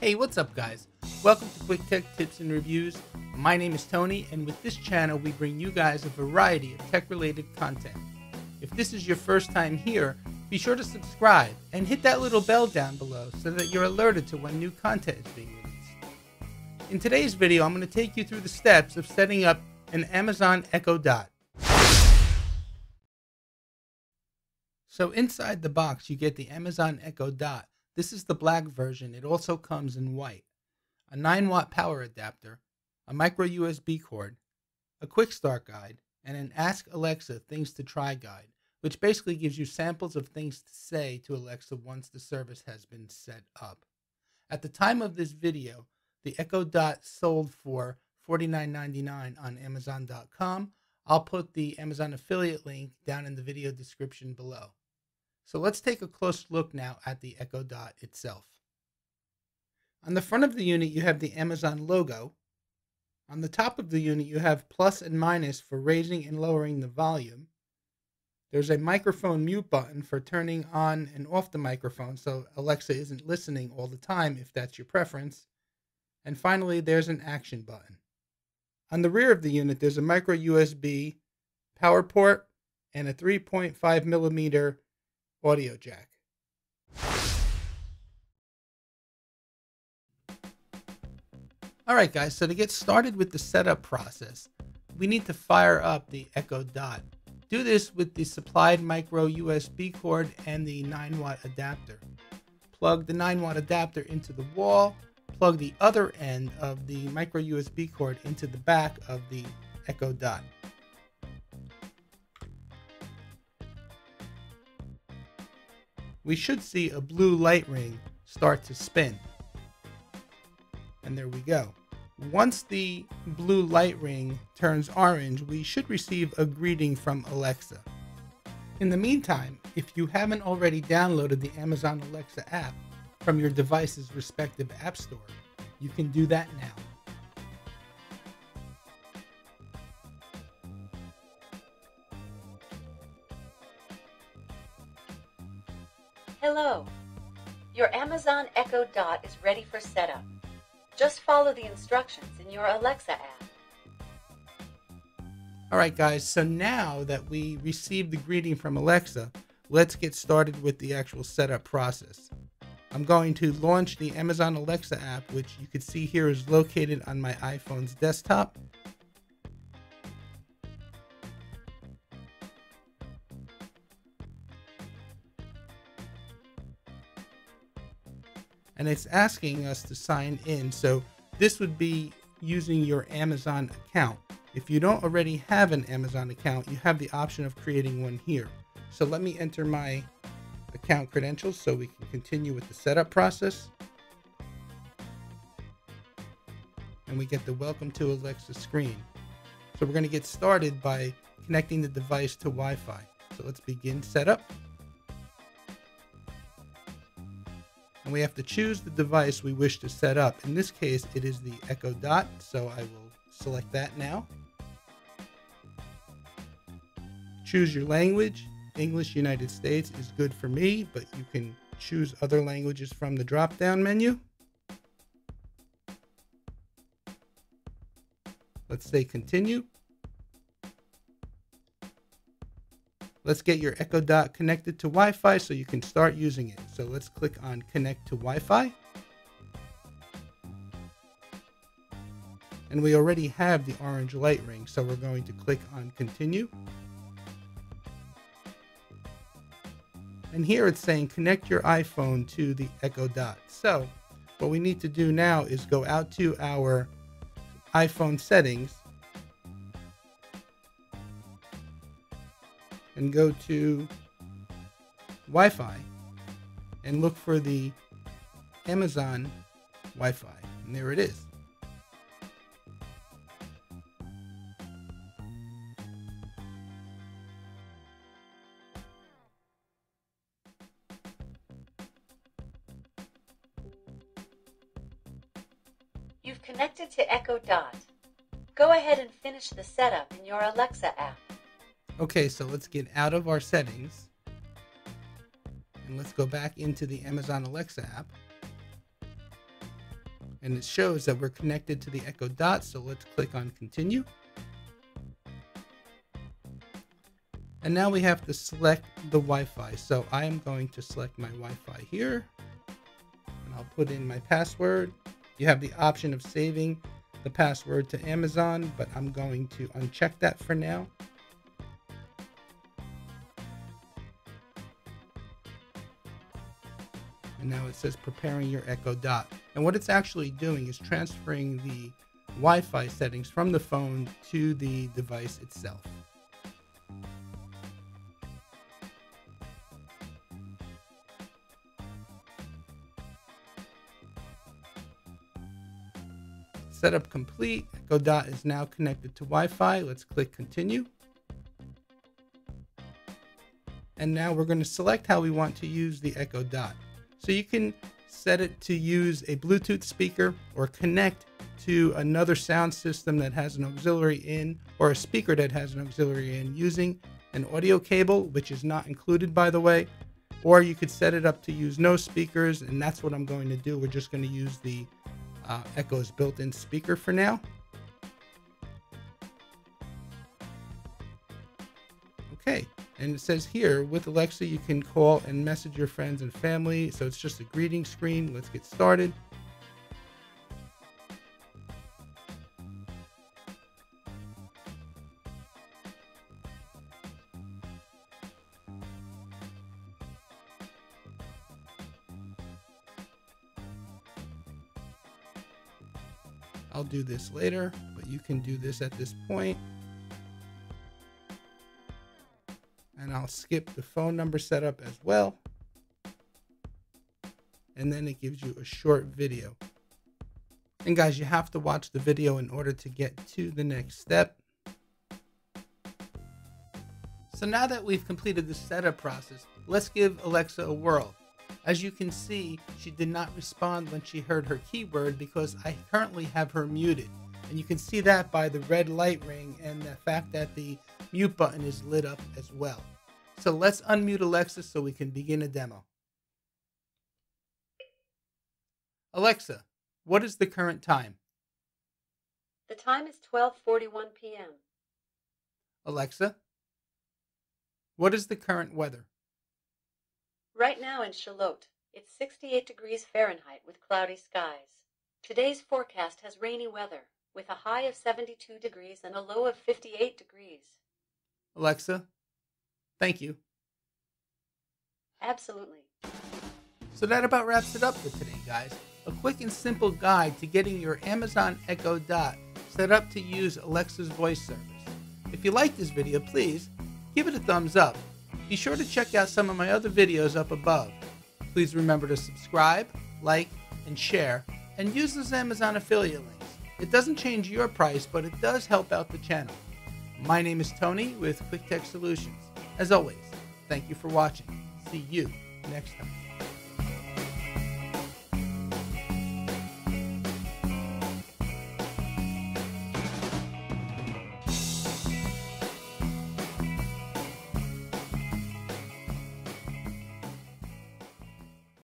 Hey, what's up guys? Welcome to Quik Tech Tips and Reviews. My name is Tony, and with this channel we bring you guys a variety of tech-related content. If this is your first time here, be sure to subscribe and hit that little bell down below so that you're alerted to when new content is being released. In today's video, I'm going to take you through the steps of setting up an Amazon Echo Dot. So inside the box, you get the Amazon Echo Dot. This is the black version. It also comes in white. A 9-watt power adapter, a micro USB cord, a quick start guide, and an Ask Alexa Things to Try guide, which basically gives you samples of things to say to Alexa once the service has been set up. At the time of this video, the Echo Dot sold for $49.99 on Amazon.com. I'll put the Amazon affiliate link down in the video description below. So let's take a close look now at the Echo Dot itself. On the front of the unit, you have the Amazon logo. On the top of the unit, you have plus and minus for raising and lowering the volume. There's a microphone mute button for turning on and off the microphone so Alexa isn't listening all the time if that's your preference. And finally, there's an action button. On the rear of the unit, there's a micro USB power port and a 3.5mm audio jack. Alright guys, so to get started with the setup process, we need to fire up the Echo Dot. Do this with the supplied micro USB cord and the 9-watt adapter. Plug the 9-watt adapter into the wall, plug the other end of the micro USB cord into the back of the Echo Dot. We should see a blue light ring start to spin. And there we go. Once the blue light ring turns orange, we should receive a greeting from Alexa. In the meantime, if you haven't already downloaded the Amazon Alexa app from your device's respective app store, you can do that now. Hello. Your Amazon Echo Dot is ready for setup. Just follow the instructions in your Alexa app. All right, guys. So now that we received the greeting from Alexa, let's get started with the actual setup process. I'm going to launch the Amazon Alexa app, which you can see here is located on my iPhone's desktop. And it's asking us to sign in. So this would be using your Amazon account. If you don't already have an Amazon account, you have the option of creating one here. So let me enter my account credentials so we can continue with the setup process. And we get the Welcome to Alexa screen. So we're going to get started by connecting the device to Wi-Fi. So let's begin setup. And we have to choose the device we wish to set up. In this case, it is the Echo Dot, so I will select that now. Choose your language. English United States is good for me, but you can choose other languages from the drop-down menu. Let's say continue. Let's get your Echo Dot connected to Wi-Fi so you can start using it. So let's click on Connect to Wi-Fi. And we already have the orange light ring, so we're going to click on Continue. And here it's saying connect your iPhone to the Echo Dot. So what we need to do now is go out to our iPhone settings and go to Wi-Fi and look for the Amazon Wi-Fi. And there it is. You've connected to Echo Dot. Go ahead and finish the setup in your Alexa app. Okay, so let's get out of our settings and let's go back into the Amazon Alexa app. and it shows that we're connected to the Echo Dot. So let's click on continue. And now we have to select the Wi-Fi. So I am going to select my Wi-Fi here and I'll put in my password. You have the option of saving the password to Amazon, but I'm going to uncheck that for now. And now it says preparing your Echo Dot. And what it's actually doing is transferring the Wi-Fi settings from the phone to the device itself. Setup complete. Echo Dot is now connected to Wi-Fi. Let's click continue. And now we're going to select how we want to use the Echo Dot. So you can set it to use a Bluetooth speaker or connect to another sound system that has an auxiliary in, or a speaker that has an auxiliary in, using an audio cable, which is not included, by the way. Or you could set it up to use no speakers, and that's what I'm going to do. We're just going to use the Echo's built-in speaker for now. Okay, and it says here, with Alexa you can call and message your friends and family. So it's just a greeting screen. Let's get started. I'll do this later, but you can do this at this point. And I'll skip the phone number setup as well. And then it gives you a short video. And guys, you have to watch the video in order to get to the next step. So now that we've completed the setup process, let's give Alexa a whirl. As you can see, she did not respond when she heard her keyword because I currently have her muted. And you can see that by the red light ring and the fact that the mute button is lit up as well. So let's unmute Alexa so we can begin a demo. Alexa, what is the current time? The time is 12:41 p.m. Alexa, what is the current weather? Right now in Charlotte, it's 68 degrees Fahrenheit with cloudy skies. Today's forecast has rainy weather, with a high of 72 degrees and a low of 58 degrees. Alexa, thank you. Absolutely. So that about wraps it up for today, guys. A quick and simple guide to getting your Amazon Echo Dot set up to use Alexa's voice service. If you like this video, please give it a thumbs up. Be sure to check out some of my other videos up above. Please remember to subscribe, like, and share, and use those Amazon affiliate links. It doesn't change your price, but it does help out the channel. My name is Tony with Quik Tech Solutions. As always, thank you for watching. See you next time.